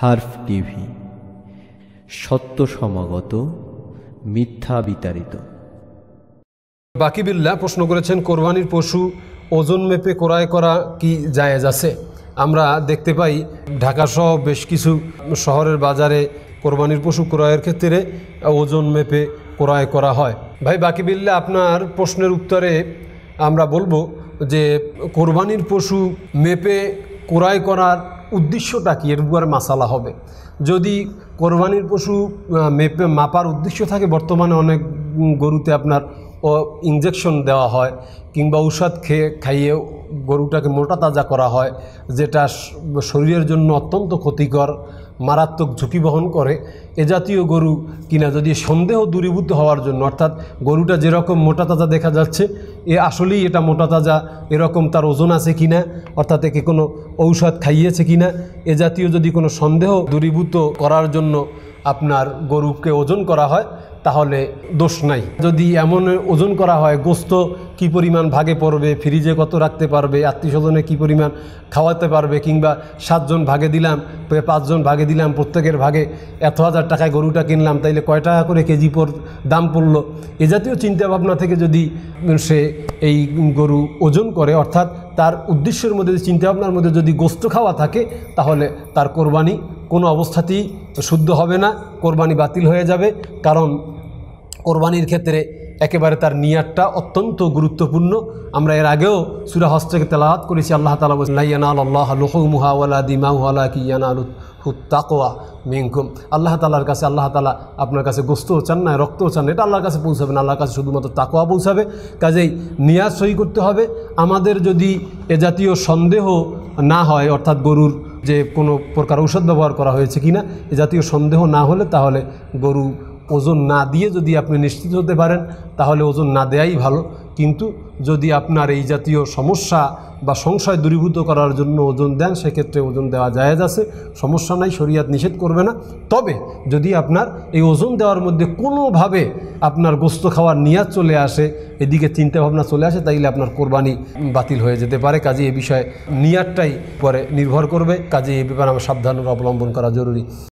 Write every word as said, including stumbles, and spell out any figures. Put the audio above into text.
Half TV सत्य समागत मिथ्या वितारित। बाकिबिल्ला प्रश्न करेছেন কোরবানির পশু ওজন মেপে ক্রয় করা কি জায়েজ আছে? আমরা দেখতে পাই ঢাকা সহ বেশ কিছু শহরের বাজারে কোরবানির পশু ক্রয়ের ক্ষেত্রে ওজন মেপে ক্রয় করা হয়। ভাই বাকিবিল্লা, আপনার প্রশ্নের উত্তরে আমরা বলবো যে কোরবানির পশু মেপে ক্রয় করার উদ্দেশ্যটা কি, এর উপর মাসালা হবে। যদি কোরবানির পশু মেপে মাপার উদ্দেশ্য থাকে, বর্তমানে অনেক গরুতে আপনার ইনজেকশন দেওয়া হয় কিংবা ঔষধ খেয়ে খাইয়ে গরুটাকে মোটা তাজা করা হয়, যেটা শরীরের জন্য অত্যন্ত ক্ষতিকর, মারাত্মক ঝুঁকি বহন করে। এ জাতীয় গরু কিনা যদি সন্দেহ দূরীভূত হওয়ার জন্য, অর্থাৎ গরুটা যেরকম মোটা তাজা দেখা যাচ্ছে, এ আসলেই এটা মোটা তাজা, এরকম তার ওজন আছে কিনা, অর্থাৎ একে কোনো ঔষধ খাইয়েছে কিনা, এ জাতীয় যদি কোনো সন্দেহ দূরীভূত করার জন্য আপনার গরুকে ওজন করা হয় তাহলে দোষ নাই। যদি এমন ওজন করা হয় গোস্ত কি পরিমাণ ভাগে পড়বে, ফ্রিজে কত রাখতে পারবে, আত্মীয়স্বজনে কি পরিমাণ খাওয়াতে পারবে, কিংবা সাতজন ভাগে দিলাম, পাঁচজন ভাগে দিলাম, প্রত্যেকের ভাগে এত হাজার টাকায় গরুটা কিনলাম, তাইলে কয় টাকা করে কেজি পর দাম পড়লো, এ জাতীয় চিন্তাভাবনা থেকে যদি সে এই গরু ওজন করে, অর্থাৎ তার উদ্দেশ্যের মধ্যে, চিন্তাভাবনার মধ্যে যদি গোস্ত খাওয়া থাকে, তাহলে তার কোরবানি কোনো অবস্থাতেই শুদ্ধ হবে না, কোরবানি বাতিল হয়ে যাবে। কারণ কোরবানির ক্ষেত্রে একেবারে তার নিয়াতটা অত্যন্ত গুরুত্বপূর্ণ। আমরা এর আগেও সূরা হজ থেকে তেলাওয়াত করেছি, আল্লাহ তাআলা বলেন, লা ইয়ানালুল্লাহা লুহুমুহা ওয়ালা দিমাউহা ওয়ালাকিন ইয়ানালুহুত তাকওয়া মিনকুম। আল্লাহ তাআলার কাছে, আল্লাহ তাআলা আপনার কাছে গোস্তও চান না, রক্তও চান না, এটা আল্লাহর কাছে পৌঁছাবে না, আল্লাহর কাছে শুধুমাত্র তাকওয়া পৌঁছাবে। কাজেই নিয়াত সহি করতে হবে। আমাদের যদি এ জাতীয় সন্দেহ না হয়, অর্থাৎ গরুর যে কোনো প্রকার ঔষধ ব্যবহার করা হয়েছে কিনা, এ জাতীয় সন্দেহ না হলে, তাহলে গরু ওজন না দিয়ে যদি আপনি নিশ্চিত হতে পারেন তাহলে ওজন না দেয়াই ভালো। কিন্তু যদি আপনার এই জাতীয় সমস্যা বা সংশয় দূরীভূত করার জন্য ওজন দেন, সেক্ষেত্রে ওজন দেওয়া জায়েজ আছে, সমস্যা নাই, শরীয়ত নিষেধ করবে না। তবে যদি আপনার এই ওজন দেওয়ার মধ্যে কোনোভাবে আপনার গোস্ত খাওয়ার নিয়াত চলে আসে, এদিকে চিন্তাভাবনা চলে আসে, তাইলে আপনার কোরবানি বাতিল হয়ে যেতে পারে। কাজে এ বিষয়ে নিয়াতটাই পরে নির্ভর করবে। কাজে এ ব্যাপারে আমার সাবধানতা অবলম্বন করা জরুরি।